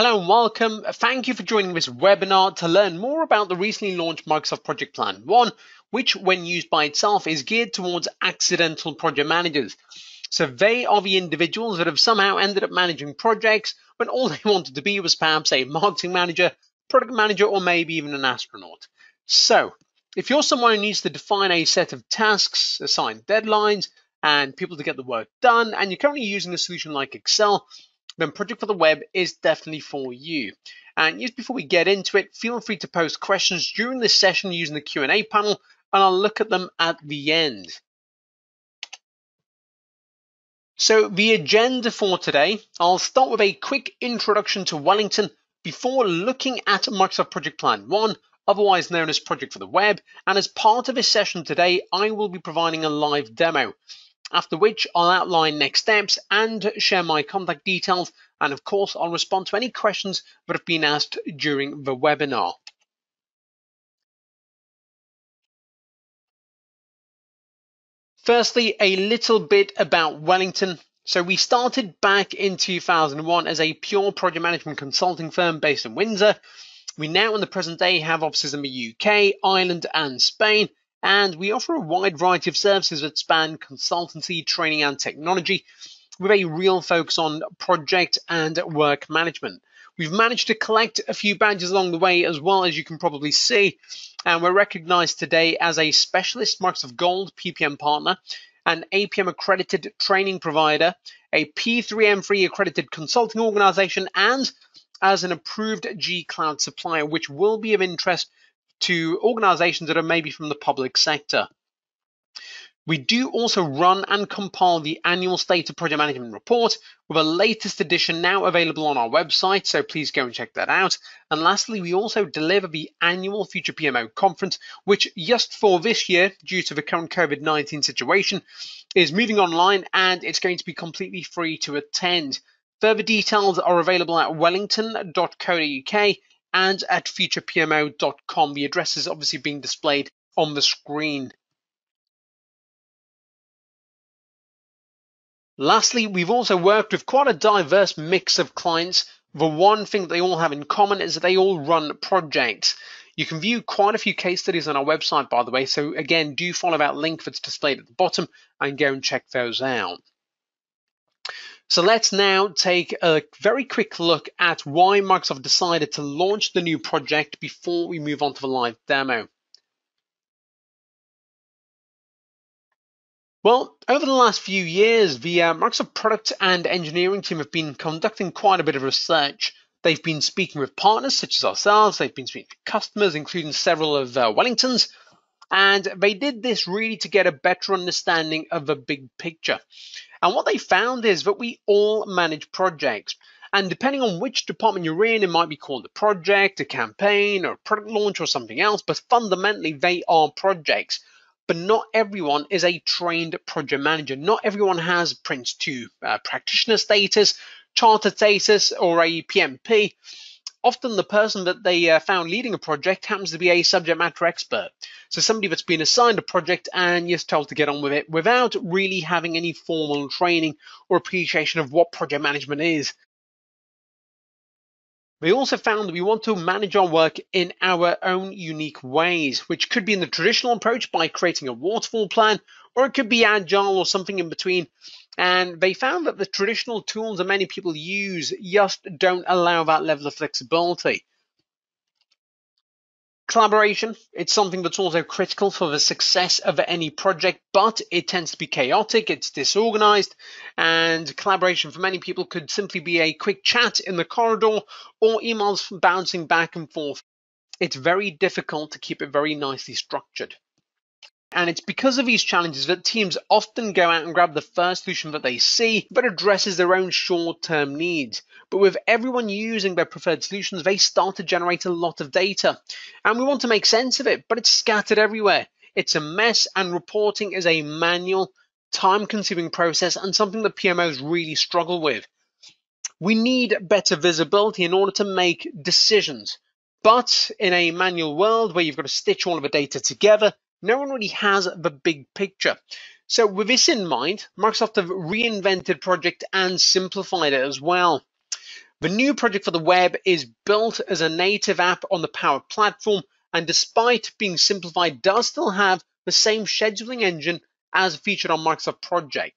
Hello and welcome. Thank you for joining this webinar to learn more about the recently launched Microsoft Project Plan 1, which when used by itself is geared towards accidental project managers. So they are the individuals that have somehow ended up managing projects when all they wanted to be was perhaps a marketing manager, product manager, or maybe even an astronaut. So if you're someone who needs to define a set of tasks, assign deadlines, and people to get the work done, and you're currently using a solution like Excel, then Project for the Web is definitely for you. And just before we get into it, feel free to post questions during this session using the Q&A panel, and I'll look at them at the end. So the agenda for today, I'll start with a quick introduction to Wellington before looking at Microsoft Project Plan 1, otherwise known as Project for the Web. And as part of this session today, I will be providing a live demo, after which I'll outline next steps and share my contact details. And of course, I'll respond to any questions that have been asked during the webinar. Firstly, a little bit about Wellington. So we started back in 2001 as a pure project management consulting firm based in Windsor. We now in the present day have offices in the UK, Ireland and Spain. And we offer a wide variety of services that span consultancy, training and technology with a real focus on project and work management. We've managed to collect a few badges along the way as well, as you can probably see, and we're recognized today as a specialist Marks of Gold PPM partner, an APM accredited training provider, a P3M3 accredited consulting organization, and as an approved G Cloud supplier, which will be of interest to organizations that are maybe from the public sector. We do also run and compile the annual State of Project Management report with a latest edition now available on our website, so please go and check that out. And lastly, we also deliver the annual Future PMO conference, which just for this year, due to the current COVID-19 situation, is moving online and it's going to be completely free to attend. Further details are available at wellington.co.uk and at futurepmo.com. The address is obviously being displayed on the screen. Lastly, we've also worked with quite a diverse mix of clients. The one thing that they all have in common is that they all run projects. You can view quite a few case studies on our website, by the way. So again, do follow that link that's displayed at the bottom and go and check those out. So let's now take a very quick look at why Microsoft decided to launch the new project before we move on to the live demo. Well, over the last few years, the Microsoft product and engineering team have been conducting quite a bit of research. They've been speaking with partners such as ourselves, they've been speaking to customers, including several of Wellington's, and they did this really to get a better understanding of the big picture. And what they found is that we all manage projects. And depending on which department you're in, it might be called a project, a campaign, or a product launch or something else. But fundamentally, they are projects. But not everyone is a trained project manager. Not everyone has Prince2 practitioner status, charter status, or a PMP. Often the person that they found leading a project happens to be a subject matter expert. So somebody that's been assigned a project and just told to get on with it without really having any formal training or appreciation of what project management is. They also found that we want to manage our work in our own unique ways, which could be in the traditional approach by creating a waterfall plan, or it could be agile or something in between. And they found that the traditional tools that many people use just don't allow that level of flexibility. Collaboration, it's something that's also critical for the success of any project, but it tends to be chaotic, it's disorganized, and collaboration for many people could simply be a quick chat in the corridor or emails bouncing back and forth. It's very difficult to keep it very nicely structured. And it's because of these challenges that teams often go out and grab the first solution that they see that addresses their own short-term needs. But with everyone using their preferred solutions, they start to generate a lot of data. And we want to make sense of it, but it's scattered everywhere. It's a mess, and reporting is a manual, time-consuming process and something that PMOs really struggle with. We need better visibility in order to make decisions. But in a manual world where you've got to stitch all of the data together, no one really has the big picture. So with this in mind, Microsoft have reinvented Project and simplified it as well. The new Project for the Web is built as a native app on the Power Platform, and despite being simplified, does still have the same scheduling engine as featured on Microsoft Project.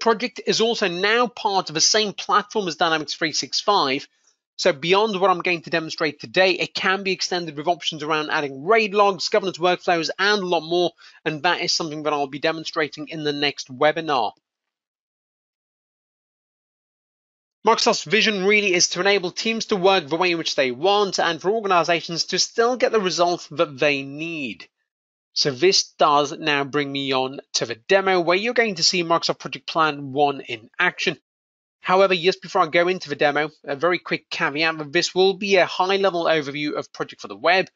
Project is also now part of the same platform as Dynamics 365, so beyond what I'm going to demonstrate today, it can be extended with options around adding RAID logs, governance workflows, and a lot more, and that is something that I'll be demonstrating in the next webinar. Microsoft's vision really is to enable teams to work the way in which they want and for organizations to still get the results that they need. So this does now bring me on to the demo where you're going to see Microsoft Project Plan 1 in action. However, just before I go into the demo, a very quick caveat that this will be a high-level overview of Project for the Web,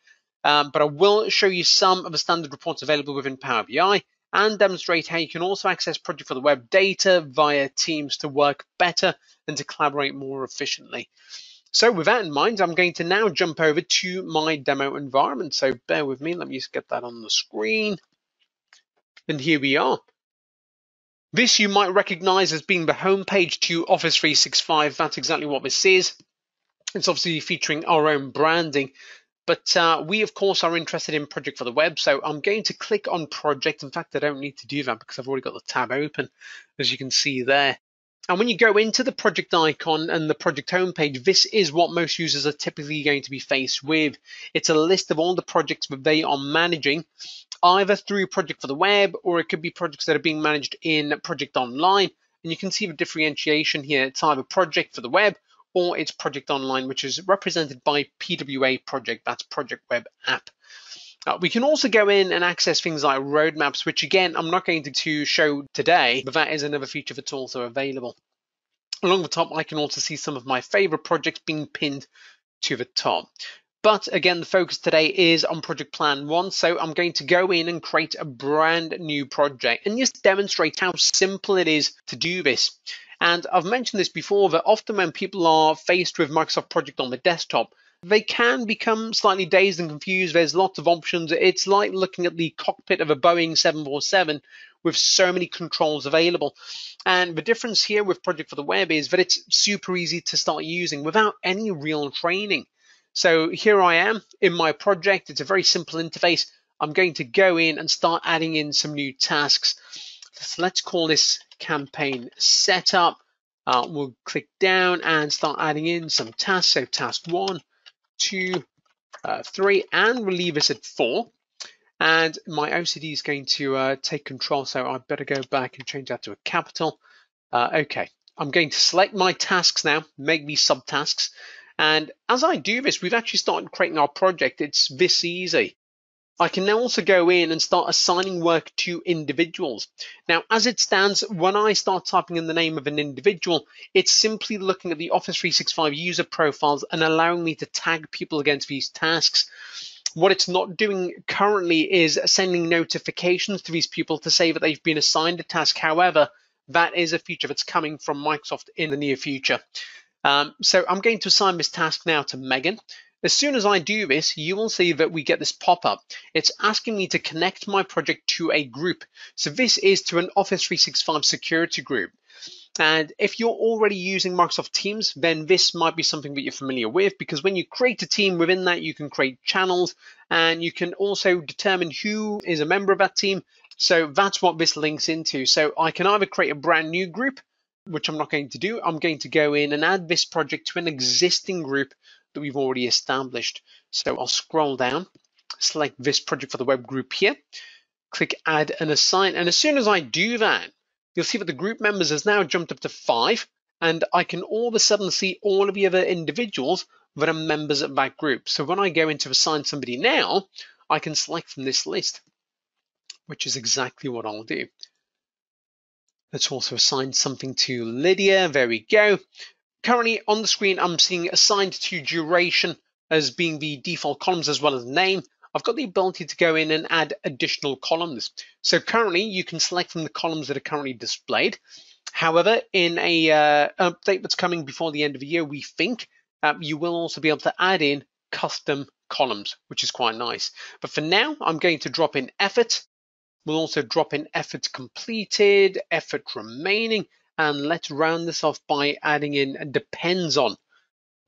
but I will show you some of the standard reports available within Power BI and demonstrate how you can also access Project for the Web data via Teams to work better and to collaborate more efficiently. So with that in mind, I'm going to now jump over to my demo environment. So bear with me, let me just get that on the screen. And here we are. This you might recognize as being the home page to Office 365. That's exactly what this is. It's obviously featuring our own branding, but we of course are interested in Project for the Web. So I'm going to click on Project. In fact, I don't need to do that because I've already got the tab open, as you can see there. And when you go into the project icon and the project homepage, this is what most users are typically going to be faced with. It's a list of all the projects that they are managing, either through Project for the Web, or it could be projects that are being managed in Project Online. And you can see the differentiation here. It's either Project for the Web or it's Project Online, which is represented by PWA Project. That's Project Web App. We can also go in and access things like roadmaps, which again, I'm not going to show today, but that is another feature that's also available. Along the top, I can also see some of my favorite projects being pinned to the top. But again, the focus today is on Project Plan 1, so I'm going to go in and create a brand new project and just demonstrate how simple it is to do this. And I've mentioned this before, that often when people are faced with Microsoft Project on the desktop, they can become slightly dazed and confused. There's lots of options. It's like looking at the cockpit of a Boeing 747 with so many controls available. And the difference here with Project for the Web is that it's super easy to start using without any real training. So here I am in my project. It's a very simple interface. I'm going to go in and start adding in some new tasks. So let's call this campaign setup. We'll click down and start adding in some tasks. So task 1, 2, 3, and we'll leave us at 4. And my OCD is going to take control, so I better go back and change that to a capital. Okay, I'm going to select my tasks now, make these subtasks. And as I do this, we've actually started creating our project. It's this easy. I can now also go in and start assigning work to individuals. Now, as it stands, when I start typing in the name of an individual, it's simply looking at the Office 365 user profiles and allowing me to tag people against these tasks. What it's not doing currently is sending notifications to these people to say that they've been assigned a task. However, that is a feature that's coming from Microsoft in the near future. So I'm going to assign this task now to Megan. As soon as I do this, you will see that we get this pop-up. It's asking me to connect my project to a group. So this is to an Office 365 security group. And if you're already using Microsoft Teams, then this might be something that you're familiar with, because when you create a team within that, you can create channels and you can also determine who is a member of that team. So that's what this links into. So I can either create a brand new group, which I'm not going to do. I'm going to go in and add this project to an existing group that we've already established. So I'll scroll down, select this Project for the Web group here, click add and assign. And as soon as I do that, you'll see that the group members has now jumped up to 5, and I can all of a sudden see all of the other individuals that are members of that group. So when I go into assign somebody now, I can select from this list, which is exactly what I'll do. Let's also assign something to Lydia. There we go. Currently on the screen, I'm seeing assigned to duration as being the default columns as well as name. I've got the ability to go in and add additional columns. So currently you can select from the columns that are currently displayed. However, in a update that's coming before the end of the year, we think you will also be able to add in custom columns, which is quite nice. But for now, I'm going to drop in effort. We'll also drop in effort completed, effort remaining, and let's round this off by adding in depends on.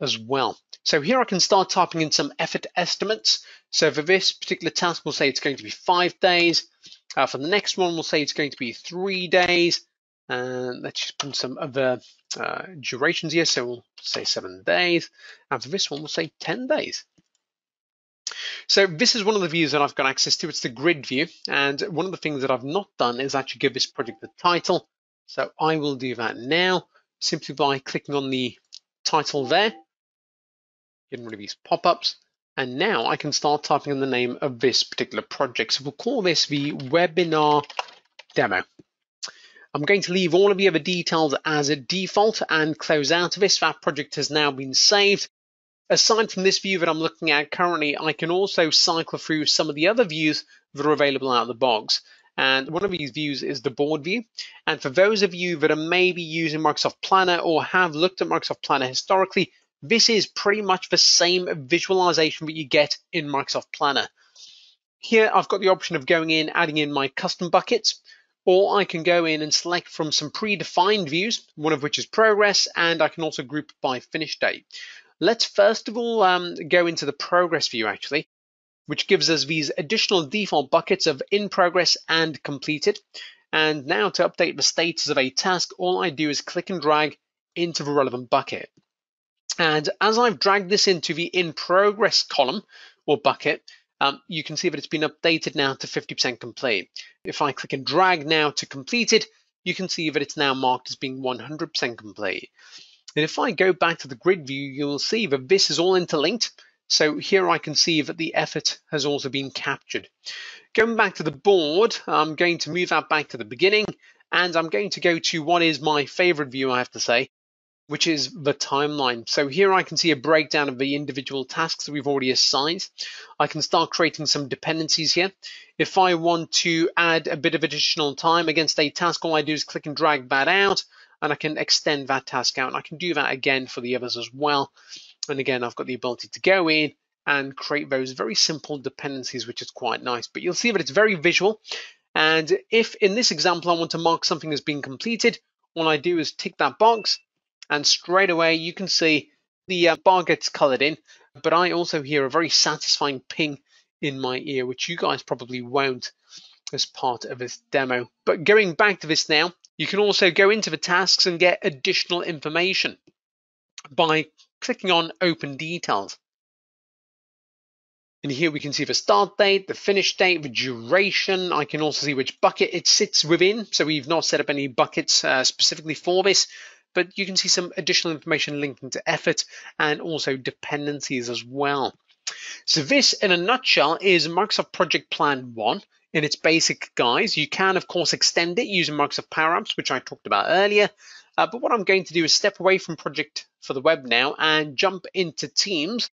as well. So here I can start typing in some effort estimates. So for this particular task, we'll say it's going to be 5 days. For the next one, we'll say it's going to be 3 days. And let's just put some other durations here. So we'll say 7 days. And for this one, we'll say 10 days. So this is one of the views that I've got access to. It's the grid view. And one of the things that I've not done is actually give this project a title. So I will do that now, simply by clicking on the title there, getting rid of these pop-ups. And now I can start typing in the name of this particular project. So we'll call this the webinar demo. I'm going to leave all of the other details as a default and close out of this. That project has now been saved. Aside from this view that I'm looking at currently, I can also cycle through some of the other views that are available out of the box. And one of these views is the board view. And for those of you that are maybe using Microsoft Planner or have looked at Microsoft Planner historically, this is pretty much the same visualization that you get in Microsoft Planner. Here, I've got the option of going in, adding in my custom buckets, or I can go in and select from some predefined views, one of which is progress, and I can also group by finish date. Let's first of all go into the progress view, actually, which gives us these additional default buckets of in progress and completed. And now to update the status of a task, all I do is click and drag into the relevant bucket. And as I've dragged this into the in progress column or bucket, you can see that it's been updated now to 50% complete. If I click and drag now to completed, you can see that it's now marked as being 100% complete. And if I go back to the grid view, you'll see that this is all interlinked. So here I can see that the effort has also been captured. Going back to the board, I'm going to move that back to the beginning, and I'm going to go to what is my favorite view, I have to say, which is the timeline. So here I can see a breakdown of the individual tasks that we've already assigned. I can start creating some dependencies here. If I want to add a bit of additional time against a task, all I do is click and drag that out, and I can extend that task out. And I can do that again for the others as well. And again, I've got the ability to go in and create those very simple dependencies, which is quite nice. But you'll see that it's very visual. And if in this example, I want to mark something as being completed, all I do is tick that box, and straight away you can see the bar gets colored in, but I also hear a very satisfying ping in my ear, which you guys probably won't as part of this demo. But going back to this now, you can also go into the tasks and get additional information by clicking on Open Details. And here we can see the start date, the finish date, the duration. I can also see which bucket it sits within. So we've not set up any buckets specifically for this, but you can see some additional information linking to effort and also dependencies as well. So this, in a nutshell, is Microsoft Project Plan 1 in its basic guise. You can, of course, extend it using Microsoft Power Apps, which I talked about earlier. But what I'm going to do is step away from Project for the Web now and jump into Teams.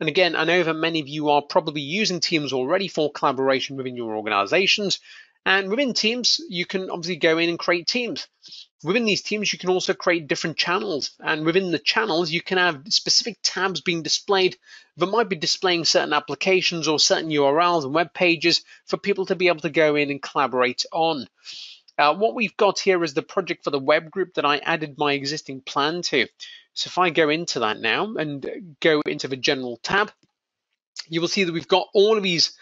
And again, I know that many of you are probably using Teams already for collaboration within your organizations. And within Teams, you can obviously go in and create teams. Within these teams, you can also create different channels. And within the channels, you can have specific tabs being displayed that might be displaying certain applications or certain URLs and web pages for people to be able to go in and collaborate on. What we've got here is the Project for the Web group that I added my existing plan to. So if I go into that now and go into the General tab, you will see that we've got all of these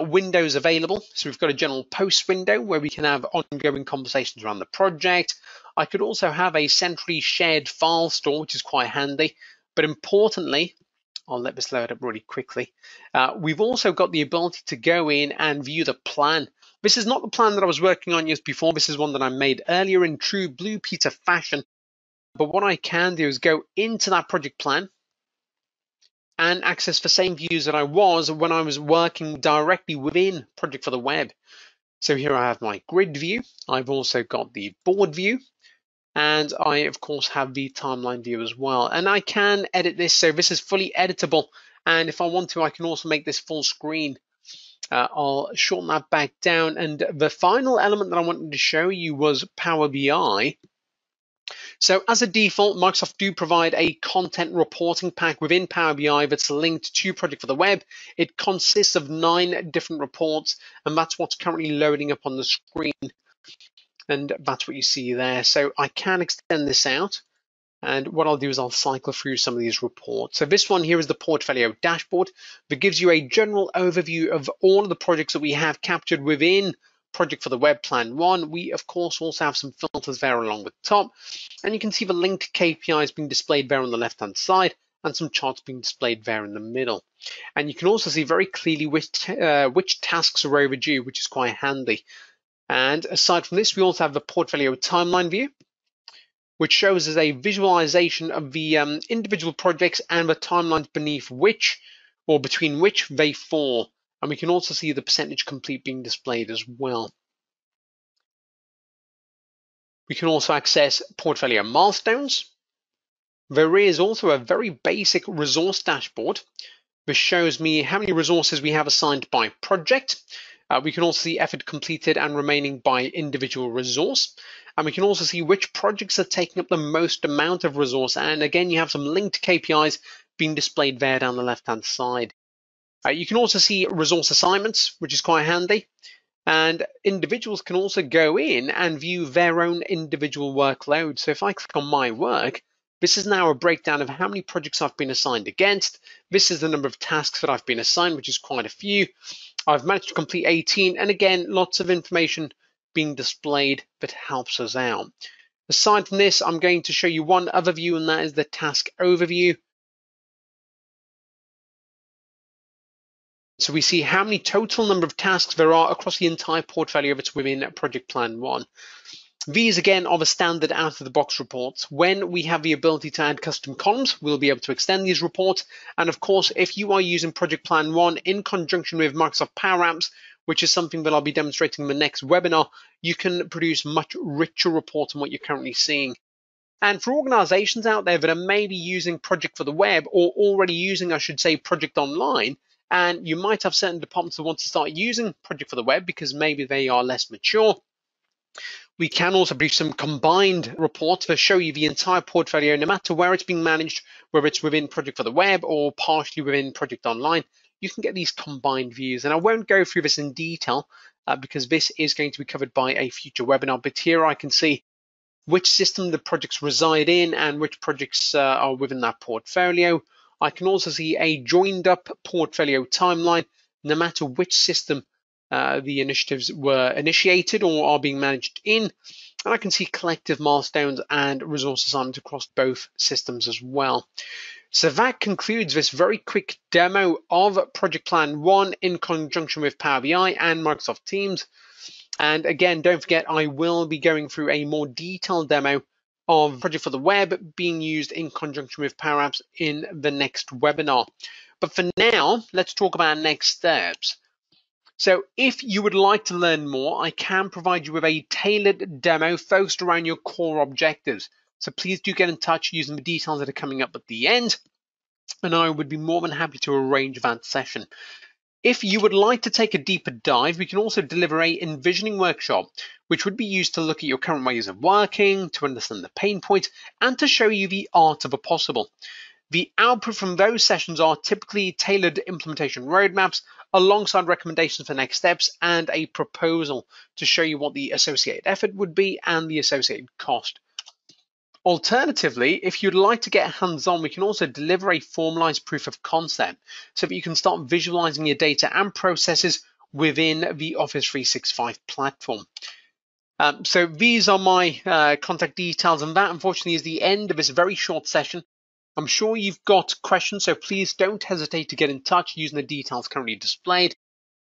windows available. So we've got a general post window where we can have ongoing conversations around the project. I could also have a centrally shared file store, which is quite handy. But importantly, I'll let this load up really quickly. We've also got the ability to go in and view the plan. This is not the plan that I was working on years before. This is one that I made earlier in true Blue Peter fashion. But what I can do is go into that project plan and access the same views that I was when I was working directly within Project for the Web. So here I have my grid view. I've also got the board view. And I, of course, have the timeline view as well. And I can edit this. So this is fully editable. And if I want to, I can also make this full screen. I'll shorten that back down. And the final element that I wanted to show you was Power BI. So as a default, Microsoft do provide a content reporting pack within Power BI that's linked to Project for the Web. It consists of 9 different reports, and that's what's currently loading up on the screen. And that's what you see there. So I can extend this out And what I'll do is I'll cycle through some of these reports. So this one here is the portfolio dashboard that gives you a general overview of all of the projects that we have captured within Project for the Web Plan 1. We, of course, also have some filters there along the top. And you can see the linked KPIs being displayed there on the left-hand side and some charts being displayed there in the middle. And you can also see very clearly which tasks are overdue, which is quite handy. And aside from this, we also have the portfolio timeline view, which shows us a visualization of the individual projects and the timelines beneath which, or between which they fall. And we can also see the percentage complete being displayed as well. We can also access portfolio milestones. There is also a very basic resource dashboard, which shows me how many resources we have assigned by project. We can also see effort completed and remaining by individual resource. And we can also see which projects are taking up the most amount of resource. And again, you have some linked KPIs being displayed there down the left-hand side. You can also see resource assignments, which is quite handy. And individuals can also go in and view their own individual workload. So if I click on my work, this is now a breakdown of how many projects I've been assigned against. This is the number of tasks that I've been assigned, which is quite a few. I've managed to complete 18, and again, lots of information being displayed that helps us out. Aside from this, I'm going to show you one other view, and that is the task overview. So we see how many total number of tasks there are across the entire portfolio that's within Project Plan 1. These, again, are the standard out-of-the-box reports. When we have the ability to add custom columns, we'll be able to extend these reports. And, of course, if you are using Project Plan 1 in conjunction with Microsoft Power Apps, which is something that I'll be demonstrating in the next webinar, you can produce much richer reports than what you're currently seeing. And for organizations out there that are maybe using Project for the Web or already using, I should say, Project Online, and you might have certain departments that want to start using Project for the Web because maybe they are less mature, we can also produce some combined reports that show you the entire portfolio, no matter where it's being managed, whether it's within Project for the Web or partially within Project Online. You can get these combined views. And I won't go through this in detail because this is going to be covered by a future webinar. But here I can see which system the projects reside in and which projects are within that portfolio. I can also see a joined up portfolio timeline, no matter which system the initiatives were initiated or are being managed in, and I can see collective milestones and resource assignments across both systems as well. So that concludes this very quick demo of Project Plan 1 in conjunction with Power BI and Microsoft Teams. And again, don't forget, I will be going through a more detailed demo of Project for the Web being used in conjunction with Power Apps in the next webinar. But for now, let's talk about our next steps. So if you would like to learn more, I can provide you with a tailored demo focused around your core objectives. So please do get in touch using the details that are coming up at the end, and I would be more than happy to arrange that session. If you would like to take a deeper dive, we can also deliver a envisioning workshop, which would be used to look at your current ways of working, to understand the pain points, and to show you the art of the possible. The output from those sessions are typically tailored implementation roadmaps alongside recommendations for next steps and a proposal to show you what the associated effort would be and the associated cost. Alternatively, if you'd like to get hands-on, we can also deliver a formalized proof of concept so that you can start visualizing your data and processes within the Office 365 platform. So these are my contact details, and that unfortunately is the end of this very short session. I'm sure you've got questions, so please don't hesitate to get in touch using the details currently displayed.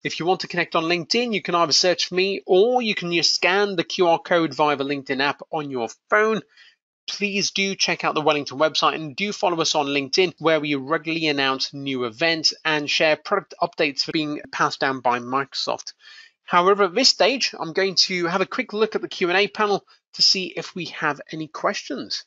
If you want to connect on LinkedIn, you can either search for me or you can just scan the QR code via the LinkedIn app on your phone. Please do check out the Wellington website and do follow us on LinkedIn, where we regularly announce new events and share product updates being passed down by Microsoft. However, at this stage, I'm going to have a quick look at the Q&A panel to see if we have any questions.